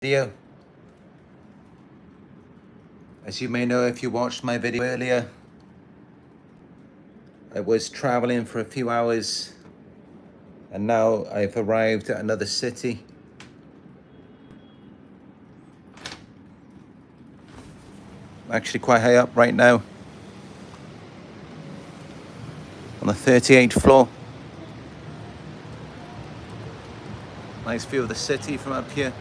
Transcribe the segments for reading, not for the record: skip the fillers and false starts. Video. As you may know if you watched my video earlier, I was traveling for a few hours and now I've arrived at another city. I'm actually quite high up right now on the 38th floor. Nice view of the city from up here.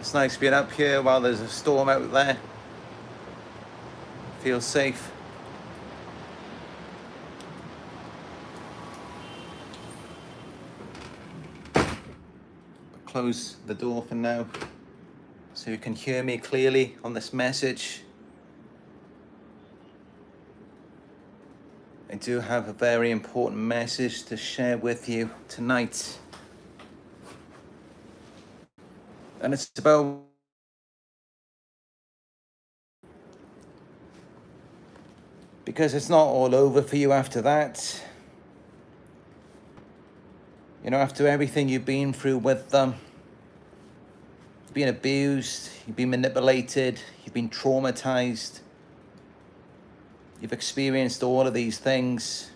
It's nice being up here while there's a storm out there. Feel safe. Close the door for now so you can hear me clearly on this message. I do have a very important message to share with you tonight. And it's about because it's not all over for you after that. You know, after everything you've been through with them, you've been abused, you've been manipulated, you've been traumatized, you've experienced all of these things.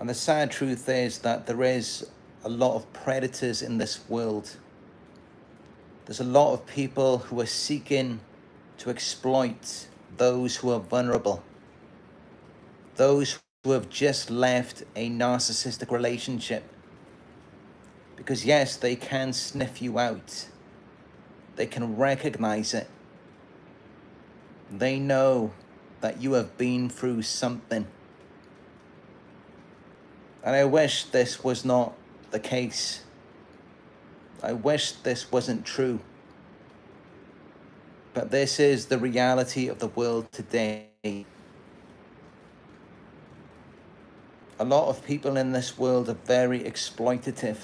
And the sad truth is that there is a lot of predators in this world. There's a lot of people who are seeking to exploit those who are vulnerable. Those who have just left a narcissistic relationship. Because yes, they can sniff you out. They can recognize it. They know that you have been through something. And I wish this was not the case. I wish this wasn't true, but this is the reality of the world today. A lot of people in this world are very exploitative.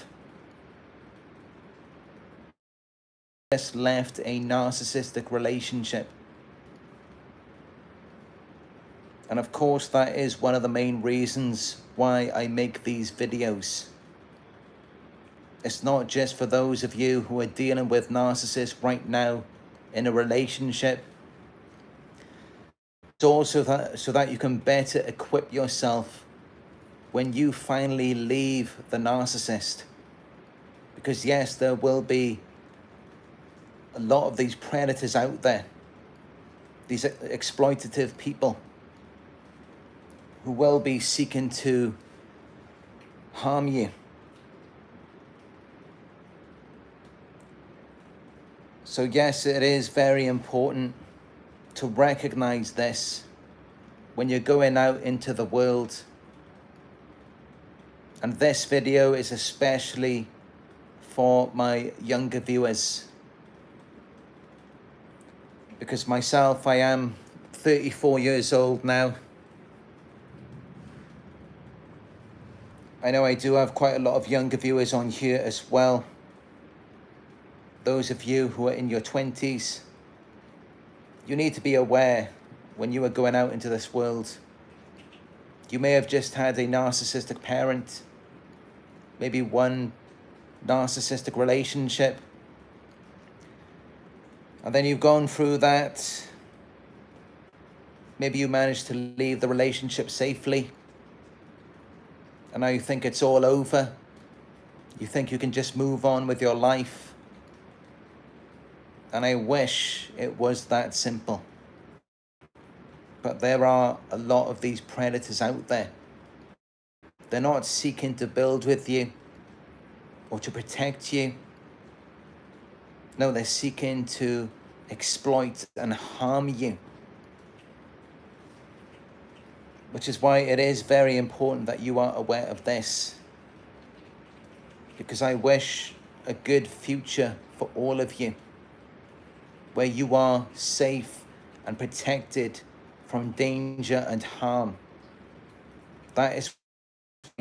Just left a narcissistic relationship. And of course, that is one of the main reasons why I make these videos. It's not just for those of you who are dealing with narcissists right now in a relationship. It's also so that you can better equip yourself when you finally leave the narcissist. Because yes, there will be a lot of these predators out there. These exploitative people who will be seeking to harm you. So yes, it is very important to recognize this when you're going out into the world. And this video is especially for my younger viewers. Because myself, I am 34 years old now. I know I do have quite a lot of younger viewers on here as well. Those of you who are in your 20s, you need to be aware when you are going out into this world. You may have just had a narcissistic parent, maybe one narcissistic relationship, and then you've gone through that. Maybe you managed to leave the relationship safely, and now you think it's all over. You think you can just move on with your life. And I wish it was that simple. But there are a lot of these predators out there. They're not seeking to build with you or to protect you. No, they're seeking to exploit and harm you. Which is why it is very important that you are aware of this. Because I wish a good future for all of you, where you are safe and protected from danger and harm. That is for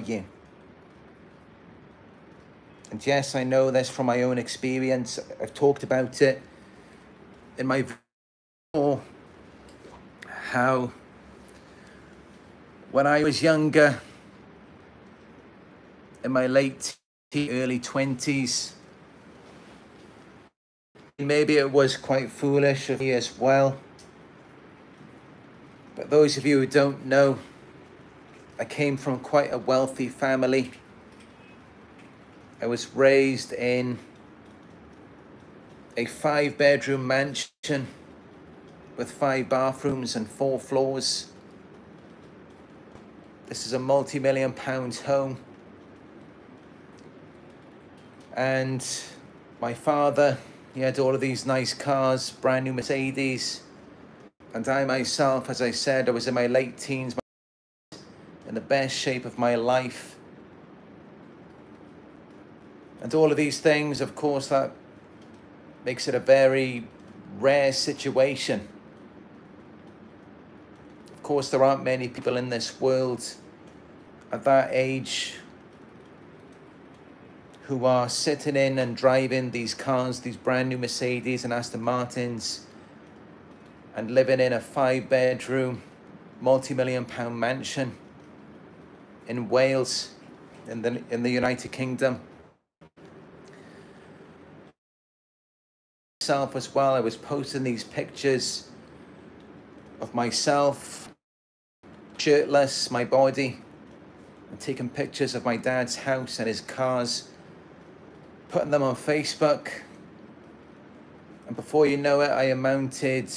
you. And yes, I know this from my own experience. I've talked about it in my video, how when I was younger, in my late early 20s, maybe it was quite foolish of me as well. But those of you who don't know, I came from quite a wealthy family. I was raised in a 5-bedroom mansion with 5 bathrooms and 4 floors. This is a multi-million-pound home. And my father, he had all of these nice cars, brand new Mercedes. And I myself, as I said, I was in my late teens, in the best shape of my life. And all of these things, of course, that makes it a very rare situation. Of course, there aren't many people in this world at that age who are sitting in and driving these cars, these brand new Mercedes and Aston Martins, and living in a 5-bedroom, multi-million-pound mansion in Wales, in the United Kingdom. Myself as well, I was posting these pictures of myself, shirtless, my body, and taking pictures of my dad's house and his cars, putting them on Facebook. And before you know it, I amounted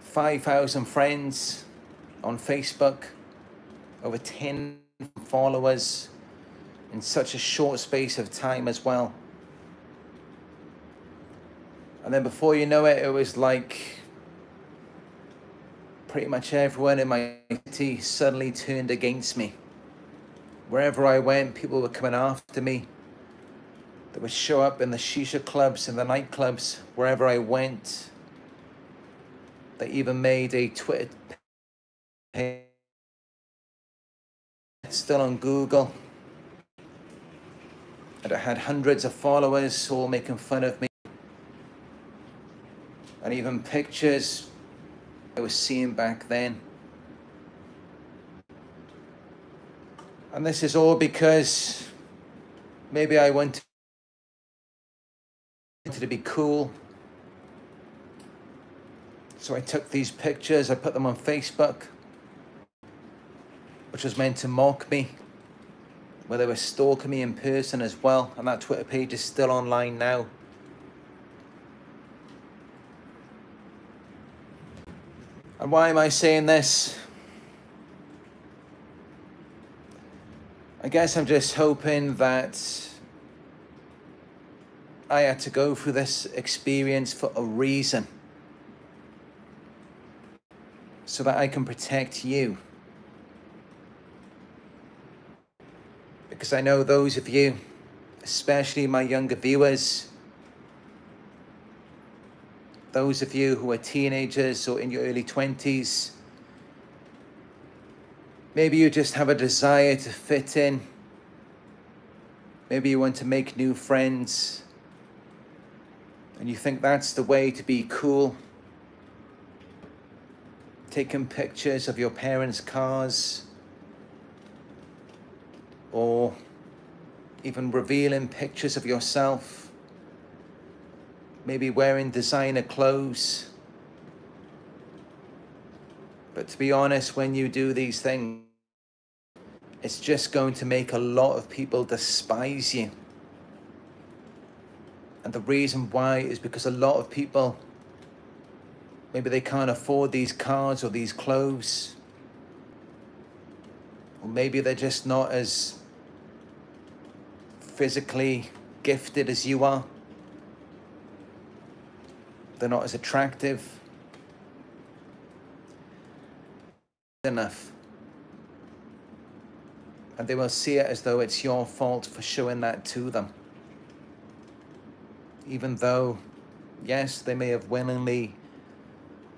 5,000 friends on Facebook, over 10 followers in such a short space of time as well. And then before you know it, it was like pretty much everyone in my city suddenly turned against me. Wherever I went, people were coming after me. They would show up in the shisha clubs and the nightclubs, wherever I went. They even made a Twitter page, still on Google, and it had hundreds of followers all making fun of me. And even pictures I was seeing back then. And this is all because maybe I wanted to be cool. So I took these pictures, I put them on Facebook, which was meant to mock me, where they were stalking me in person as well. And that Twitter page is still online now. And why am I saying this? I guess I'm just hoping that I had to go through this experience for a reason, so that I can protect you. Because I know those of you, especially my younger viewers, those of you who are teenagers or in your early 20s, maybe you just have a desire to fit in. Maybe you want to make new friends. And you think that's the way to be cool. Taking pictures of your parents' cars, or even revealing pictures of yourself, maybe wearing designer clothes. But to be honest, when you do these things, it's just going to make a lot of people despise you. And the reason why is because a lot of people, maybe they can't afford these cars or these clothes, or maybe they're just not as physically gifted as you are. They're not as attractive enough. And they will see it as though it's your fault for showing that to them. Even though, yes, they may have willingly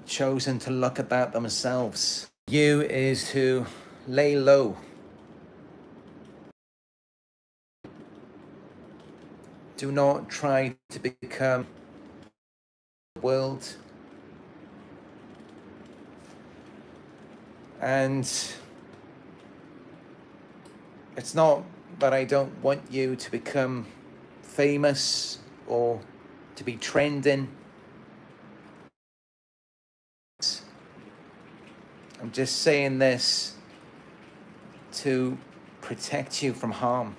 chosen to look at that themselves. You is to lay low. Do not try to become the world. And it's not that I don't want you to become famous or to be trending. I'm just saying this to protect you from harm.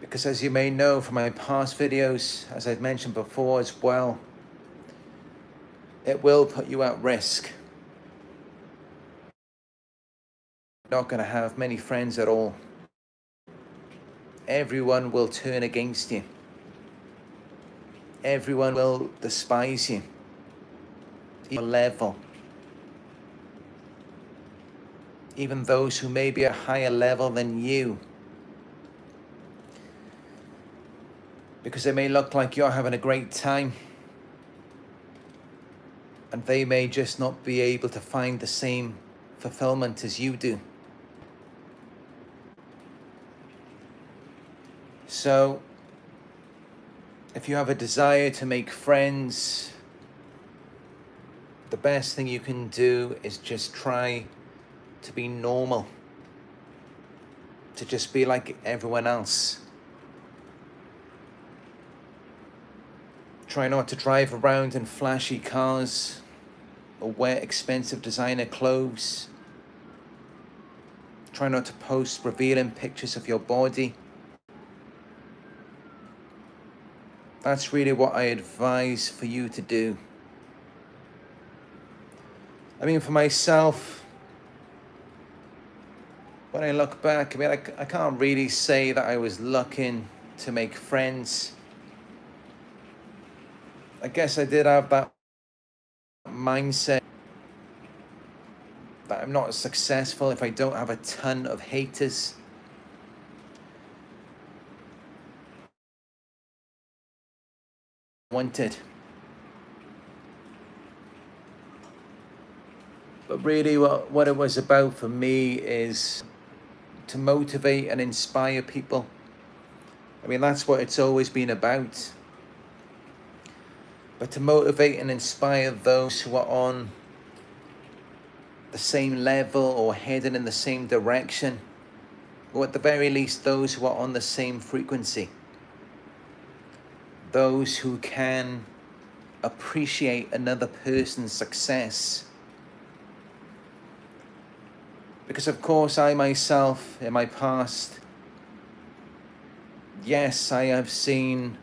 Because as you may know from my past videos, as I've mentioned before as well, it will put you at risk. You're not going to have many friends at all. Everyone will turn against you. Everyone will despise you. Your level. Even those who may be a higher level than you. Because they may look like you're having a great time. And they may just not be able to find the same fulfillment as you do. So, if you have a desire to make friends, the best thing you can do is just try to be normal. To just be like everyone else. Try not to drive around in flashy cars or wear expensive designer clothes. Try not to post revealing pictures of your body. That's really what I advise for you to do. I mean, for myself, when I look back, I mean, I can't really say that I was looking to make friends. I guess I did have that mindset that I'm not successful if I don't have a ton of haters. Wanted. But really what it was about for me is to motivate and inspire people. I mean, that's what it's always been about. But to motivate and inspire those who are on the same level or heading in the same direction. Or at the very least, those who are on the same frequency. Those who can appreciate another person's success. Because of course I myself, in my past, yes, I have seen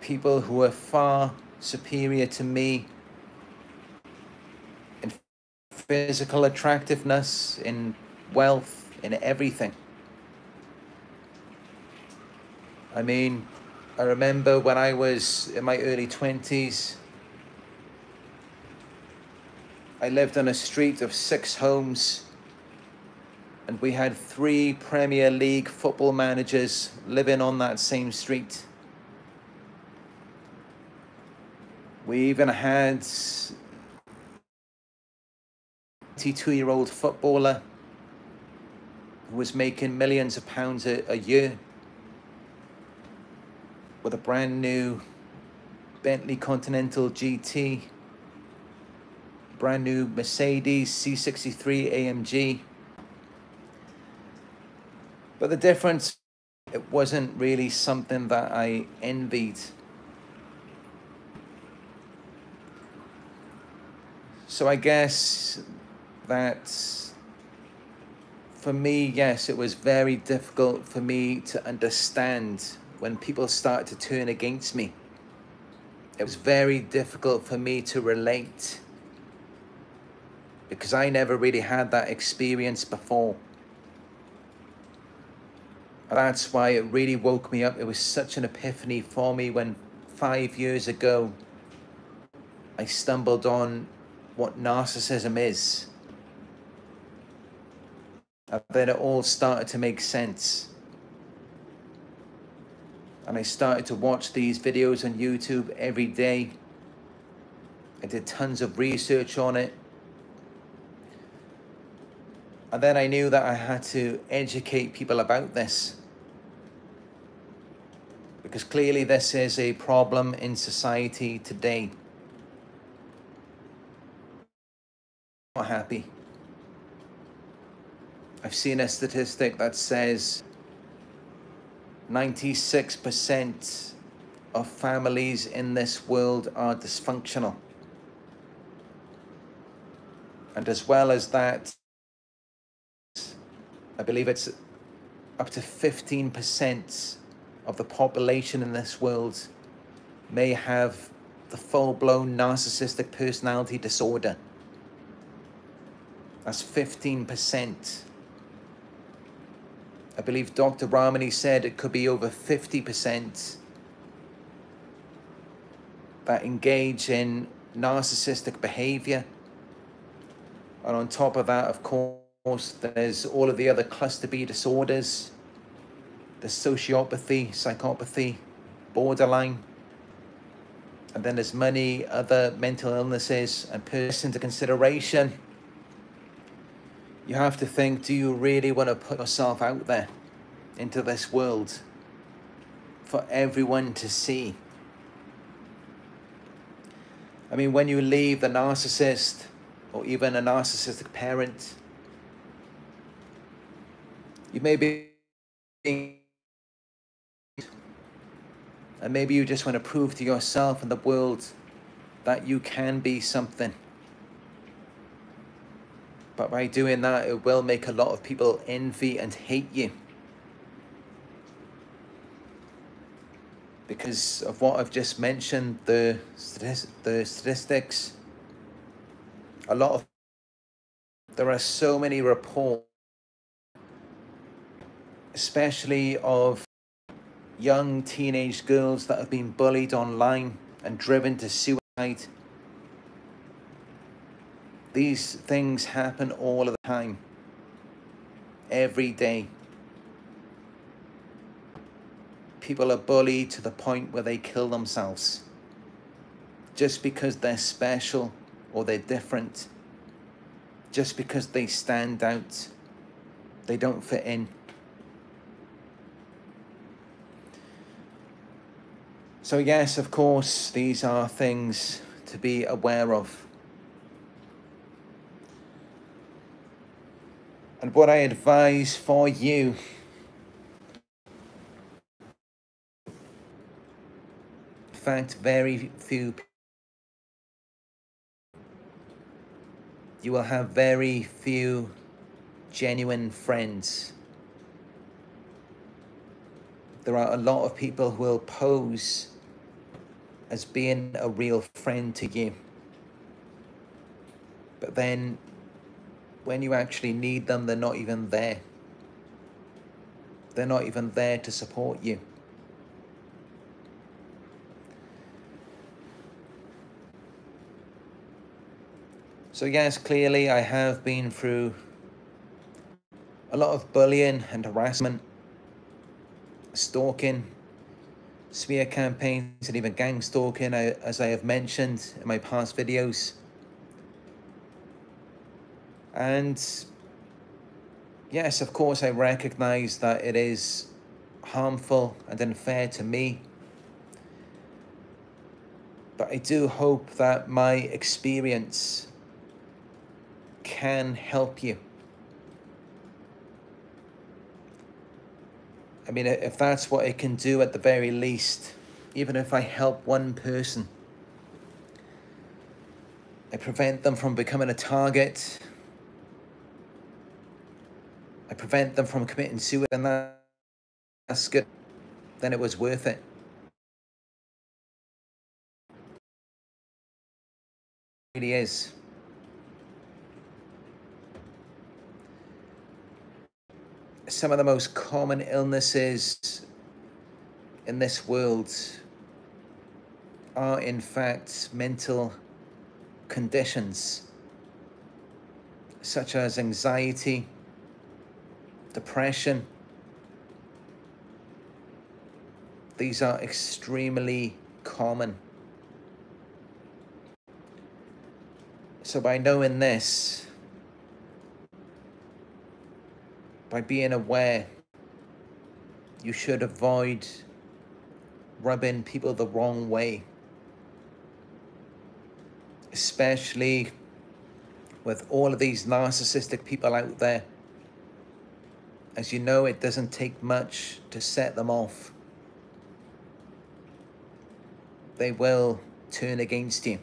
people who are far superior to me in physical attractiveness, in wealth, in everything. I mean, I remember when I was in my early 20s, I lived on a street of 6 homes and we had 3 Premier League football managers living on that same street. We even had a 22-year-old footballer who was making millions of pounds a year with a brand new Bentley Continental GT. Brand new Mercedes C63 AMG. But the difference, it wasn't really something that I envied. So I guess that for me, yes, it was very difficult for me to understand when people started to turn against me. It was very difficult for me to relate. Because I never really had that experience before. And that's why it really woke me up. It was such an epiphany for me when 5 years ago, I stumbled on what narcissism is. And then it all started to make sense. And I started to watch these videos on YouTube every day. I did tons of research on it. And then I knew that I had to educate people about this, because clearly this is a problem in society today. I'm not happy. I've seen a statistic that says 96% of families in this world are dysfunctional. And as well as that, I believe it's up to 15% of the population in this world may have the full-blown narcissistic personality disorder. That's 15%. I believe Dr. Ramani said it could be over 50% that engage in narcissistic behavior. And on top of that, of course, there's all of the other cluster B disorders, the sociopathy, psychopathy, borderline. And then there's many other mental illnesses and person to consideration. You have to think, do you really want to put yourself out there into this world for everyone to see? I mean, when you leave the narcissist or even a narcissistic parent, you may be, and maybe you just want to prove to yourself and the world that you can be something. But by doing that, it will make a lot of people envy and hate you, because of what I've just mentioned, the statistics. A lot of, there are so many reports, especially of young teenage girls that have been bullied online and driven to suicide. These things happen all of the time, every day. People are bullied to the point where they kill themselves just because they're special or they're different, just because they stand out, they don't fit in. So yes, of course, these are things to be aware of. And what I advise for you in fact, very few people, you will have very few genuine friends. There are a lot of people who will pose as being a real friend to you, but then when you actually need them, they're not even there. They're not even there to support you. So yes, clearly I have been through a lot of bullying and harassment, stalking, smear campaigns, and even gang stalking, as I have mentioned in my past videos. And yes, of course, I recognize that it is harmful and unfair to me. But I do hope that my experience can help you. I mean, if that's what it can do at the very least, even if I help one person, I prevent them from becoming a target, I prevent them from committing suicide, and that's good, then it was worth it. It really is. Some of the most common illnesses in this world are, in fact, mental conditions such as anxiety, depression. These are extremely common. So by knowing this, by being aware, you should avoid rubbing people the wrong way, especially with all of these narcissistic people out there. As you know, it doesn't take much to set them off. They will turn against you.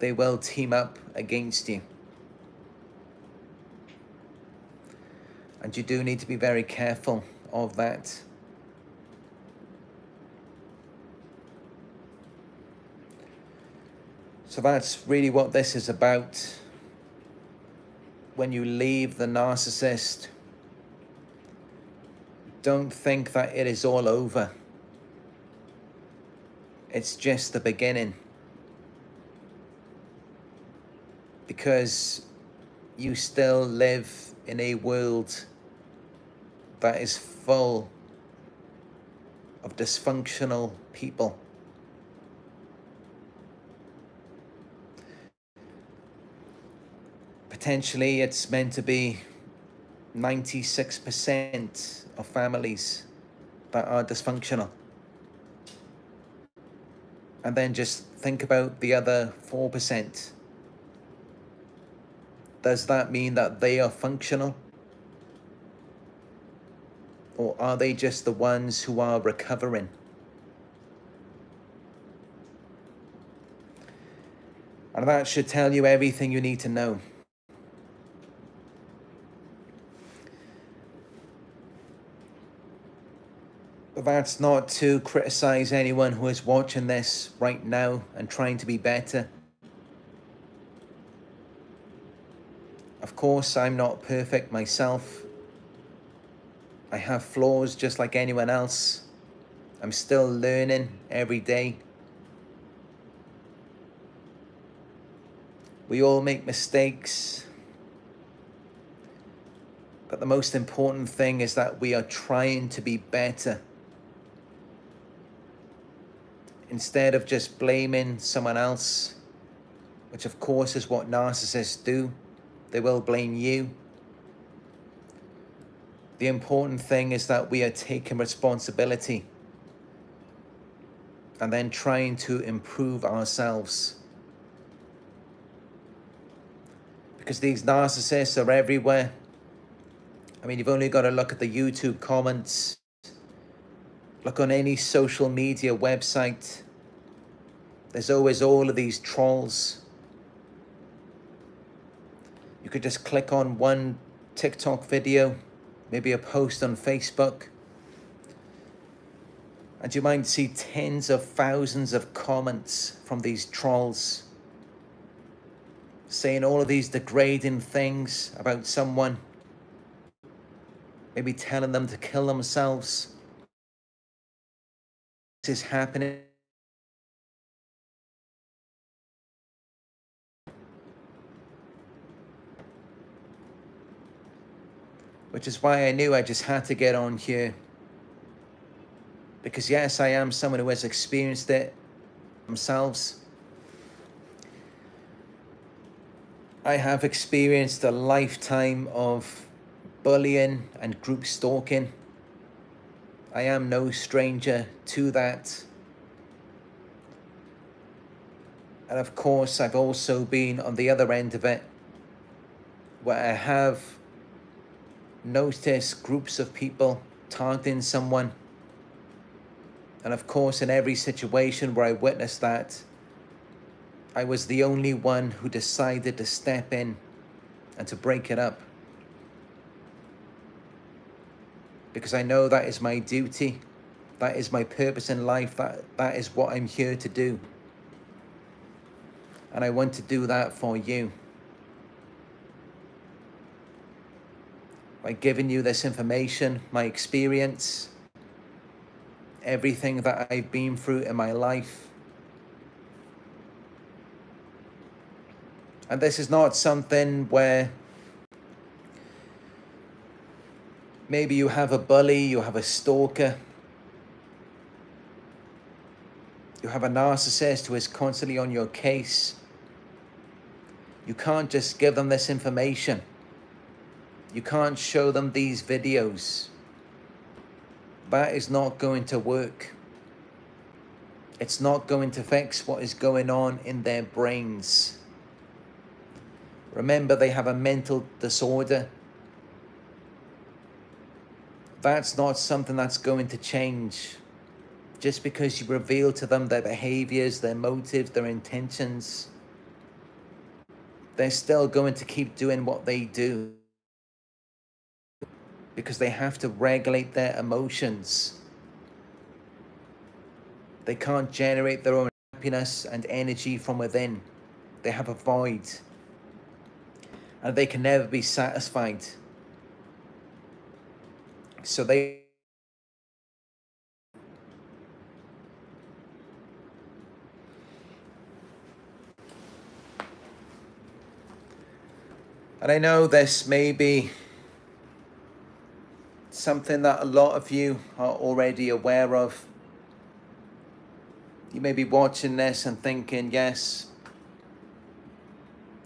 They will team up against you. And you do need to be very careful of that. So that's really what this is about. When you leave the narcissist, don't think that it is all over. It's just the beginning. Because you still live in a world that is full of dysfunctional people. Potentially, it's meant to be 96% of families that are dysfunctional. And then just think about the other 4%. Does that mean that they are functional? Or are they just the ones who are recovering? And that should tell you everything you need to know. That's not to criticize anyone who is watching this right now and trying to be better. Of course, I'm not perfect myself. I have flaws just like anyone else. I'm still learning every day. We all make mistakes. But the most important thing is that we are trying to be better. Instead of just blaming someone else, which of course is what narcissists do, they will blame you. The important thing is that we are taking responsibility and then trying to improve ourselves. Because these narcissists are everywhere. I mean, you've only got to look at the YouTube comments. Look on any social media website. There's always all of these trolls. You could just click on one TikTok video, maybe a post on Facebook, and you might see tens of thousands of comments from these trolls saying all of these degrading things about someone, maybe telling them to kill themselves. Is happening. Which is why I knew I just had to get on here. Because yes, I am someone who has experienced it themselves. I have experienced a lifetime of bullying and group stalking. I am no stranger to that. And of course, I've also been on the other end of it, where I have noticed groups of people targeting someone. And of course, in every situation where I witnessed that, I was the only one who decided to step in and to break it up. Because I know that is my duty, that is my purpose in life, that is what I'm here to do. And I want to do that for you. By giving you this information, my experience, everything that I've been through in my life. And this is not something where maybe you have a bully, you have a stalker, you have a narcissist who is constantly on your case. You can't just give them this information. You can't show them these videos. That is not going to work. It's not going to fix what is going on in their brains. Remember, they have a mental disorder. That's not something that's going to change. Just because you reveal to them their behaviors, their motives, their intentions, they're still going to keep doing what they do. Because they have to regulate their emotions. They can't generate their own happiness and energy from within. They have a void. And they can never be satisfied. So they... And I know this may be something that a lot of you are already aware of. You may be watching this and thinking, yes,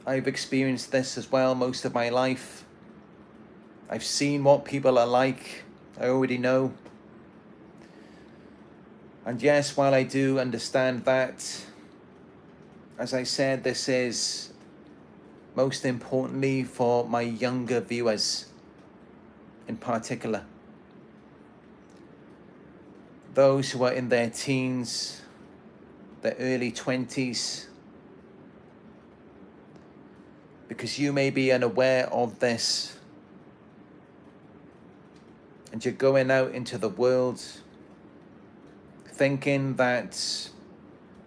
I've experienced this as well most of my life. I've seen what people are like. I already know. And yes, while I do understand that, as I said, this is most importantly for my younger viewers in particular. Those who are in their teens, their early 20s. Because you may be unaware of this. And you're going out into the world thinking that,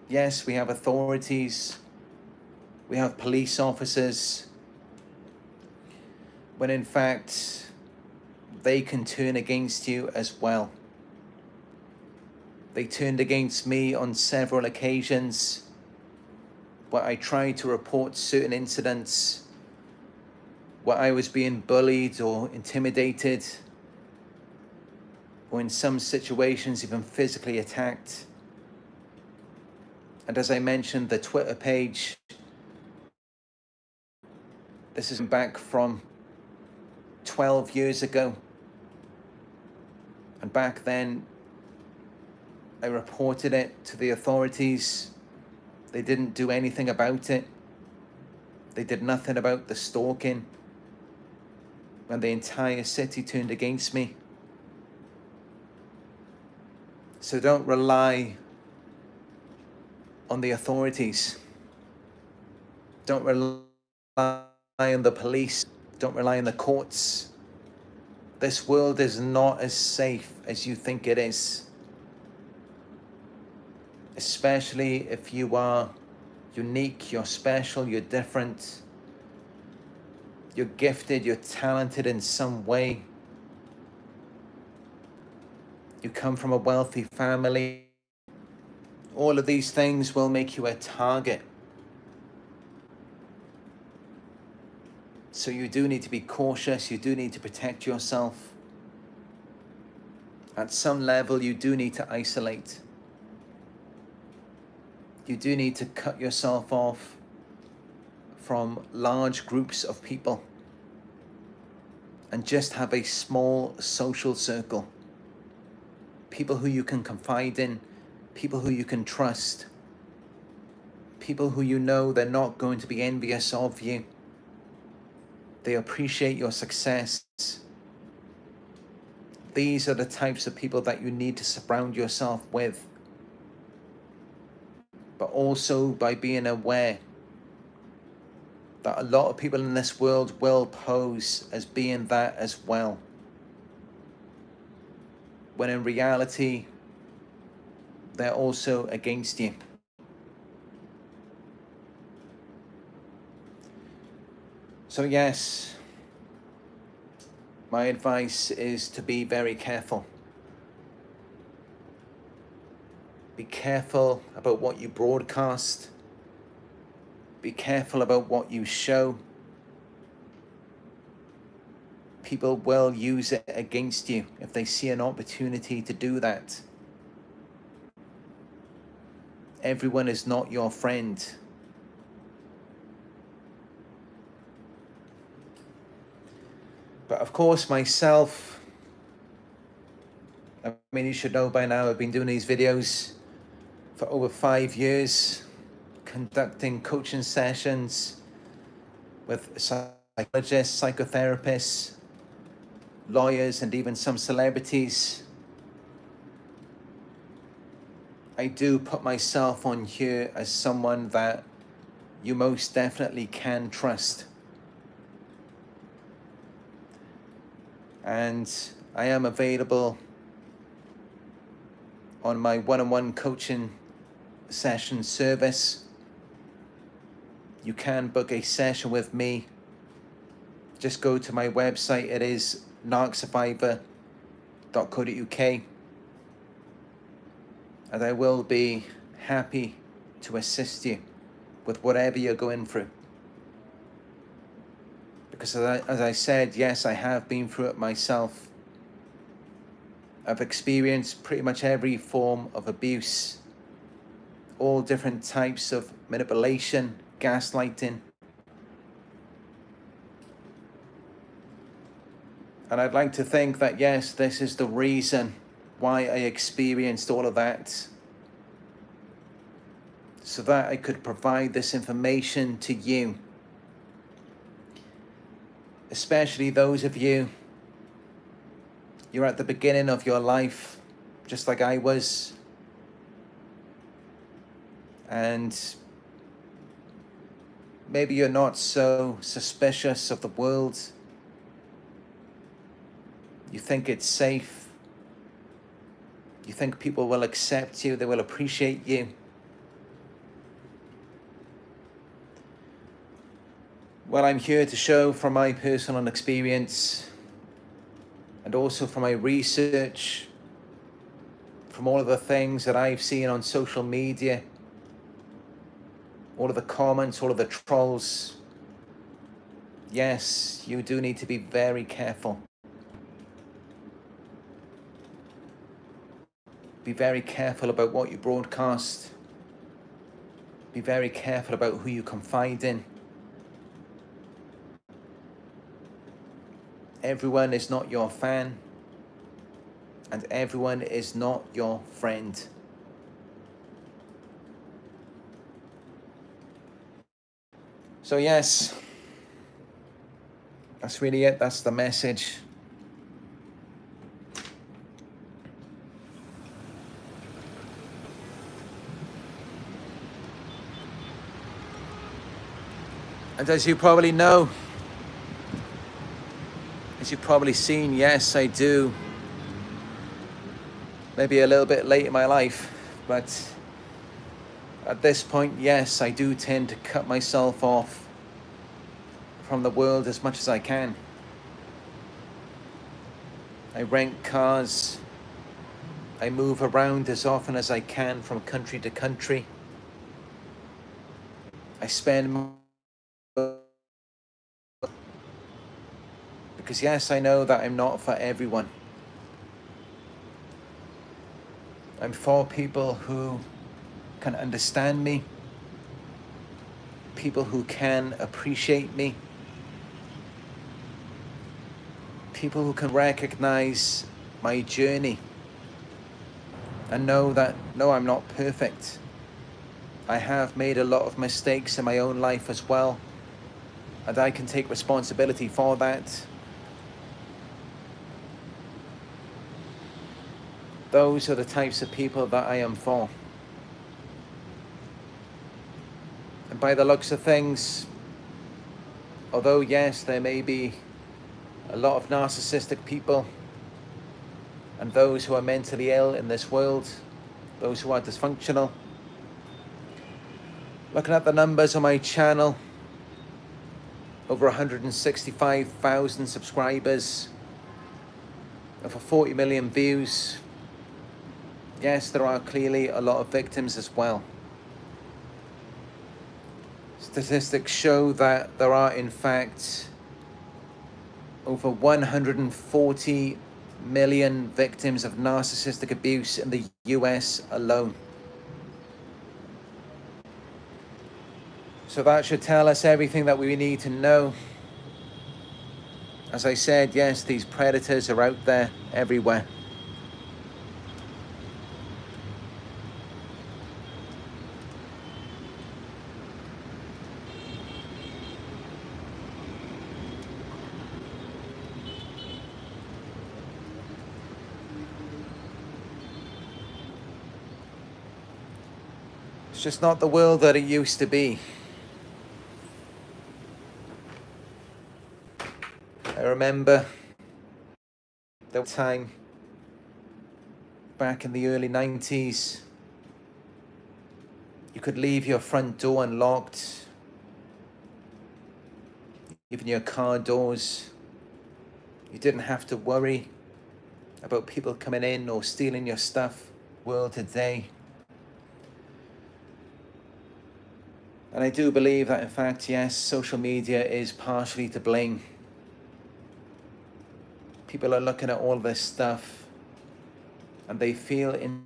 yes, we have authorities, we have police officers, when in fact, they can turn against you as well. They turned against me on several occasions where I tried to report certain incidents where I was being bullied or intimidated, or in some situations even physically attacked. And as I mentioned, the Twitter page, this is back from 12 years ago. And back then, I reported it to the authorities. They didn't do anything about it. They did nothing about the stalking. When the entire city turned against me. So don't rely on the authorities. Don't rely on the police. Don't rely on the courts. This world is not as safe as you think it is. Especially if you are unique, you're special, you're different, you're gifted, you're talented in some way. You come from a wealthy family. All of these things will make you a target. So you do need to be cautious, you do need to protect yourself. At some level, you do need to isolate. You do need to cut yourself off from large groups of people and just have a small social circle. People who you can confide in, people who you can trust, people who you know they're not going to be envious of you. They appreciate your success. These are the types of people that you need to surround yourself with. But also by being aware that a lot of people in this world will pose as being that as well. When in reality, they're also against you. So yes, my advice is to be very careful. Be careful about what you broadcast. Be careful about what you show. People will use it against you if they see an opportunity to do that. Everyone is not your friend. But of course, myself, I mean, you should know by now, I've been doing these videos for over 5 years, conducting coaching sessions with psychologists, psychotherapists, lawyers, and even some celebrities. I do put myself on here as someone that you most definitely can trust. And I am available on my one-on-one coaching session service. You can book a session with me. Just go to my website. It is narcsurvivor.co.uk. And I will be happy to assist you with whatever you're going through. Because as I said, yes, I have been through it myself. I've experienced pretty much every form of abuse, all different types of manipulation, gaslighting. And I'd like to think that, yes, this is the reason why I experienced all of that, so that I could provide this information to you, especially those of you, you're at the beginning of your life, just like I was, and maybe you're not so suspicious of the world, you think it's safe. You think people will accept you, they will appreciate you. Well, I'm here to show from my personal experience and also from my research, from all of the things that I've seen on social media, all of the comments, all of the trolls. Yes, you do need to be very careful. Be very careful about what you broadcast. Be very careful about who you confide in. Everyone is not your fan, and everyone is not your friend. So yes, that's really it. That's the message. And as you probably know, as you've probably seen, yes, I do, maybe a little bit late in my life, but at this point, yes, I do tend to cut myself off from the world as much as I can. I rent cars, I move around as often as I can from country to country, I spend. Because yes, I know that I'm not for everyone. I'm for people who can understand me, people who can appreciate me, people who can recognize my journey and know that, no, I'm not perfect. I have made a lot of mistakes in my own life as well. And I can take responsibility for that. Those are the types of people that I am for. And by the looks of things, although yes, there may be a lot of narcissistic people and those who are mentally ill in this world, those who are dysfunctional. Looking at the numbers on my channel, over 165,000 subscribers, over 40 million views. Yes, there are clearly a lot of victims as well. Statistics show that there are, in fact, over 140 million victims of narcissistic abuse in the US alone. So that should tell us everything that we need to know As I said, yes, these predators are out there everywhere. It's just not the world that it used to be. I remember the time back in the early 90s, you could leave your front door unlocked, even your car doors. You didn't have to worry about people coming in or stealing your stuff. World today. And I do believe that, in fact, yes, social media is partially to blame. People are looking at all this stuff and they feel and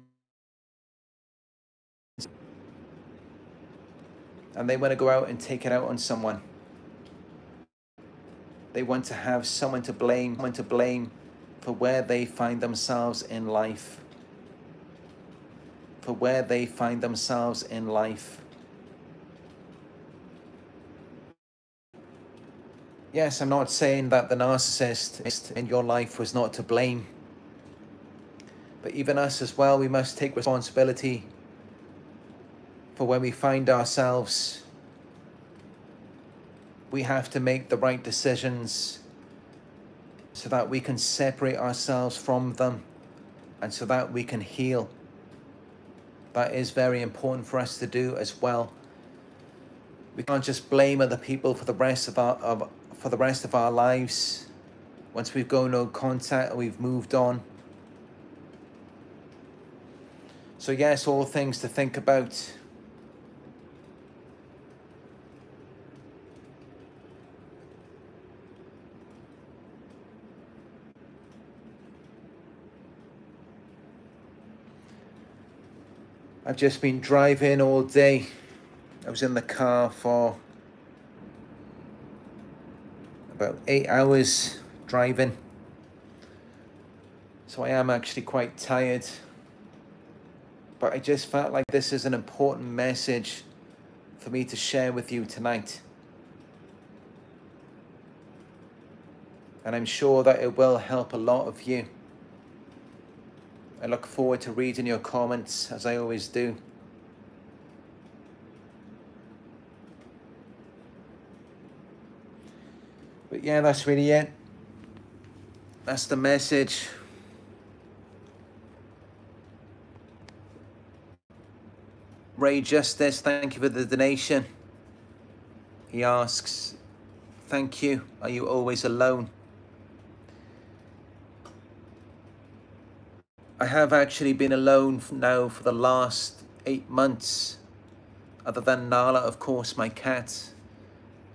they want to go out and take it out on someone. They want to have someone to blame for where they find themselves in life. For where they find themselves in life. Yes, I'm not saying that the narcissist in your life was not to blame. But even us as well, we must take responsibility for where we find ourselves. We have to make the right decisions so that we can separate ourselves from them and so that we can heal. That is very important for us to do as well. We can't just blame other people for the rest of our lives. Once we've got no contact or we've moved on. So yes, all things to think about. I've just been driving all day. I was in the car for about 8 hours driving, so I am actually quite tired, but I just felt like this is an important message for me to share with you tonight, and I'm sure that it will help a lot of you. I look forward to reading your comments, as I always do. But yeah, that's really it. That's the message. Ray Justice, thank you for the donation. He asks, thank you. Are you always alone? I have actually been alone now for the last 8 months. Other than Nala, of course, my cat,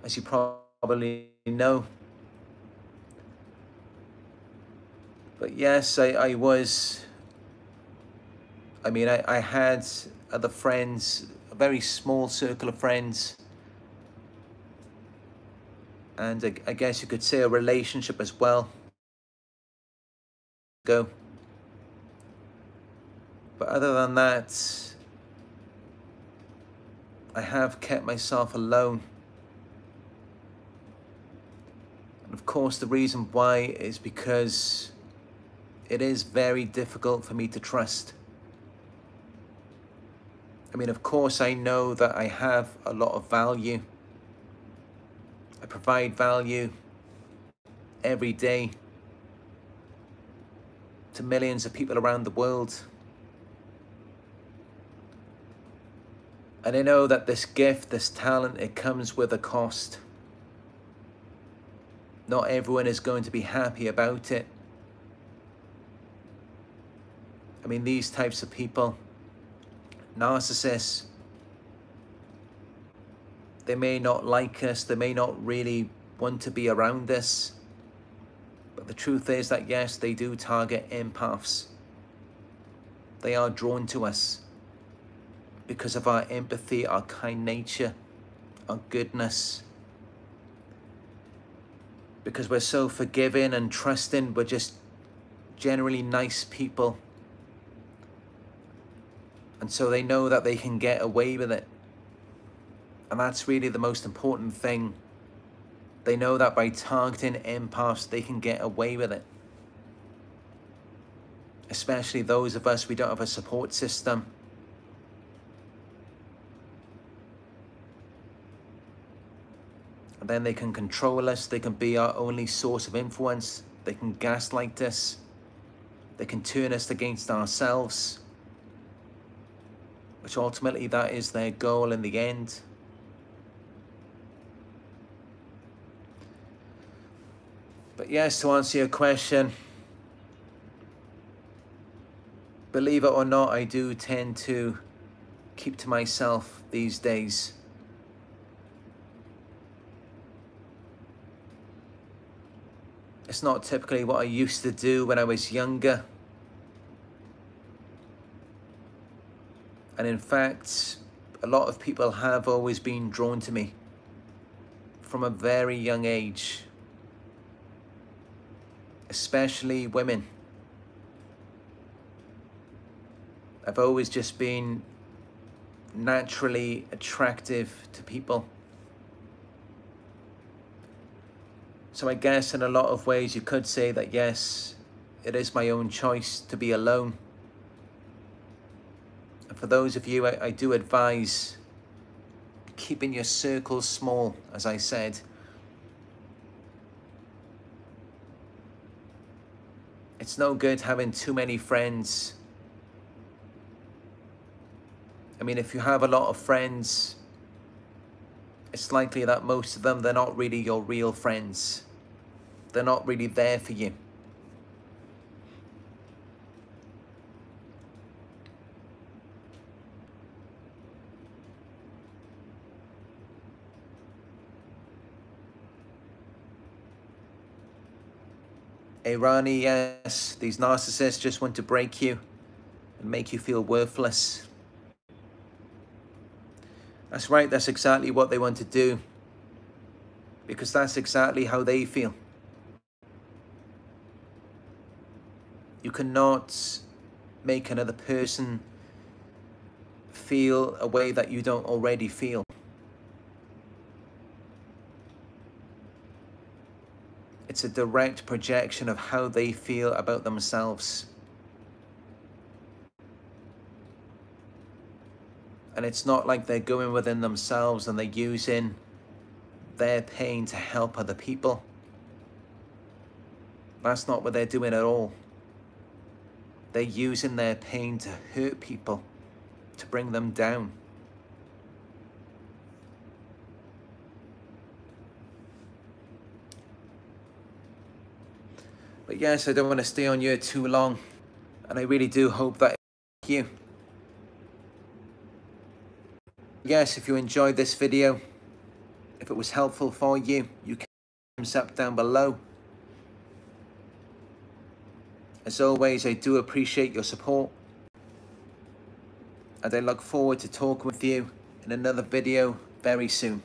as you probably know. But yes, I had other friends, a very small circle of friends, and I guess you could say a relationship as well. But other than that, I have kept myself alone. Of course, the reason why is because it is very difficult for me to trust. I mean, of course, I know that I have a lot of value. I provide value every day to millions of people around the world. And I know that this gift, this talent, it comes with a cost. Not everyone is going to be happy about it. I mean, these types of people, narcissists, they may not like us, they may not really want to be around us. But the truth is that yes, they do target empaths. They are drawn to us because of our empathy, our kind nature, our goodness. because we're so forgiving and trusting. We're just generally nice people. And so they know that they can get away with it. And that's really the most important thing. They know that by targeting empaths, they can get away with it. Especially those of us, we don't have a support system. And then they can control us. They can be our only source of influence. They can gaslight us. They can turn us against ourselves. Which ultimately, that is their goal in the end. But yes, to answer your question, believe it or not, I do tend to keep to myself these days. It's not typically what I used to do when I was younger. And in fact, a lot of people have always been drawn to me from a very young age, especially women. I've always just been naturally attractive to people. So I guess in a lot of ways you could say that yes, it is my own choice to be alone. For those of you, I do advise keeping your circles small, as I said. It's no good having too many friends. I mean, if you have a lot of friends, it's likely that most of them, they're not really your real friends. They're not really there for you. Irani, yes, these narcissists just want to break you and make you feel worthless. That's right, that's exactly what they want to do, because that's exactly how they feel. You cannot make another person feel a way that you don't already feel. It's a direct projection of how they feel about themselves. And it's not like they're going within themselves and they're using their pain to help other people. That's not what they're doing at all. They're using their pain to hurt people, to bring them down. But yes, I don't want to stay on you too long, and I really do hope that it's you. Yes, if you enjoyed this video, if it was helpful for you, you can thumbs up down below. As always, I do appreciate your support, and I look forward to talking with you in another video very soon.